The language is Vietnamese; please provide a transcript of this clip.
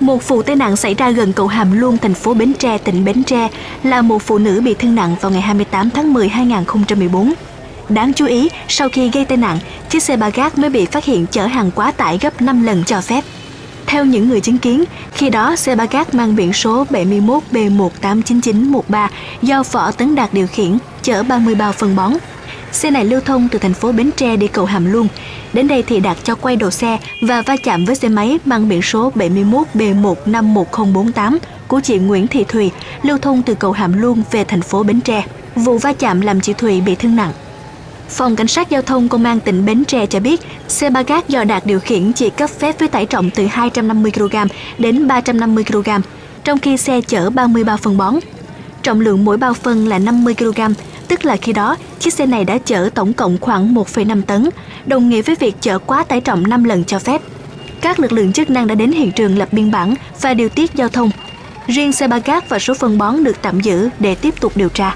Một vụ tai nạn xảy ra gần cầu Hàm Luông, thành phố Bến Tre, tỉnh Bến Tre là một phụ nữ bị thương nặng vào ngày 28 tháng 10 2014. Đáng chú ý, sau khi gây tai nạn, chiếc xe ba gác mới bị phát hiện chở hàng quá tải gấp 5 lần cho phép. Theo những người chứng kiến, khi đó xe ba gác mang biển số 71B189913 do Võ Tấn Đạt điều khiển, chở 30 bao phân bón. Xe này lưu thông từ thành phố Bến Tre đi cầu Hàm Luông. Đến đây thì Đạt cho quay đầu xe và va chạm với xe máy mang biển số 71B151048 của chị Nguyễn Thị Thùy, lưu thông từ cầu Hàm Luông về thành phố Bến Tre. Vụ va chạm làm chị Thùy bị thương nặng. Phòng Cảnh sát Giao thông Công an tỉnh Bến Tre cho biết, xe ba gác do Đạt điều khiển chỉ cấp phép với tải trọng từ 250 kg đến 350 kg, trong khi xe chở 30 bao phân bón. Trọng lượng mỗi bao phân là 50 kg, tức là khi đó, chiếc xe này đã chở tổng cộng khoảng 1,5 tấn, đồng nghĩa với việc chở quá tải trọng 5 lần cho phép. Các lực lượng chức năng đã đến hiện trường lập biên bản và điều tiết giao thông. Riêng xe ba gác và số phân bón được tạm giữ để tiếp tục điều tra.